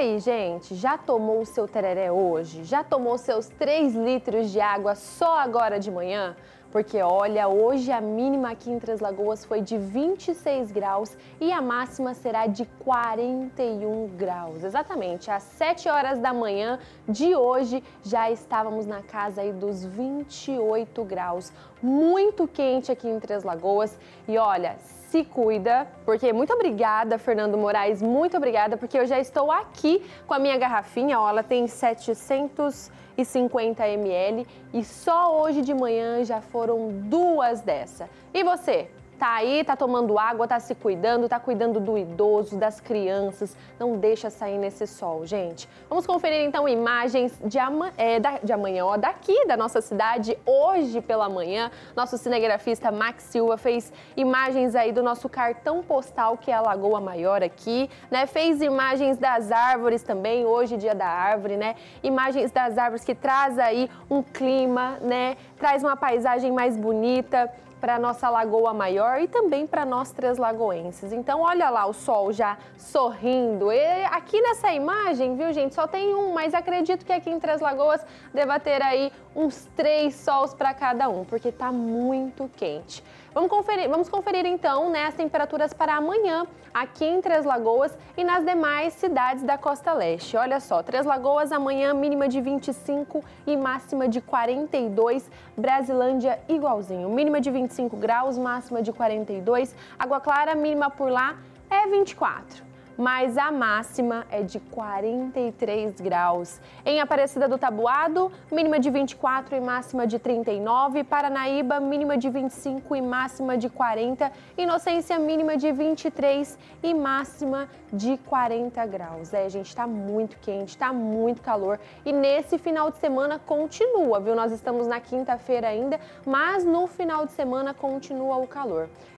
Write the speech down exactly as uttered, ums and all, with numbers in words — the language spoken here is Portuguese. aí, gente, já tomou o seu tereré hoje? Já tomou seus três litros de água só agora de manhã? Porque, olha, hoje a mínima aqui em Três Lagoas foi de vinte e seis graus e a máxima será de quarenta e um graus. Exatamente, às sete horas da manhã de hoje já estávamos na casa aí dos vinte e oito graus. Muito quente aqui em Três Lagoas e, olha, se cuida, porque muito obrigada, Fernando Moraes, muito obrigada, porque eu já estou aqui com a minha garrafinha, ó, ela tem setecentos e cinquenta mililitros e só hoje de manhã já foram duas dessa. E você? Tá aí, tá tomando água, tá se cuidando, tá cuidando do idoso, das crianças, não deixa sair nesse sol, gente. Vamos conferir então imagens de, ama, é, da, de amanhã, ó, daqui da nossa cidade, hoje pela manhã. Nosso cinegrafista Max Silva fez imagens aí do nosso cartão postal, que é a Lagoa Maior aqui, né? Fez imagens das árvores também, hoje dia da árvore, né? Imagens das árvores que traz aí um clima, né? Traz uma paisagem mais bonita para a nossa Lagoa Maior e também para nós Três Lagoenses. Então, olha lá o sol já sorrindo. E aqui nessa imagem, viu, gente, só tem um, mas acredito que aqui em Três Lagoas deva ter aí uns três sols para cada um, porque tá muito quente. Vamos conferir, vamos conferir então, né, as temperaturas para amanhã aqui em Três Lagoas e nas demais cidades da Costa Leste. Olha só, Três Lagoas amanhã mínima de vinte e cinco e máxima de quarenta e dois, Brasilândia igualzinho, mínima de vinte e cinco graus, máxima de quarenta e dois, Água Clara mínima por lá é vinte e quatro. Mas a máxima é de quarenta e três graus. Em Aparecida do Taboado, mínima de vinte e quatro e máxima de trinta e nove. Paranaíba, mínima de vinte e cinco e máxima de quarenta. Inocência, mínima de vinte e três e máxima de quarenta graus. É, gente, tá muito quente, tá muito calor. E nesse final de semana continua, viu? Nós estamos na quinta-feira ainda, mas no final de semana continua o calor.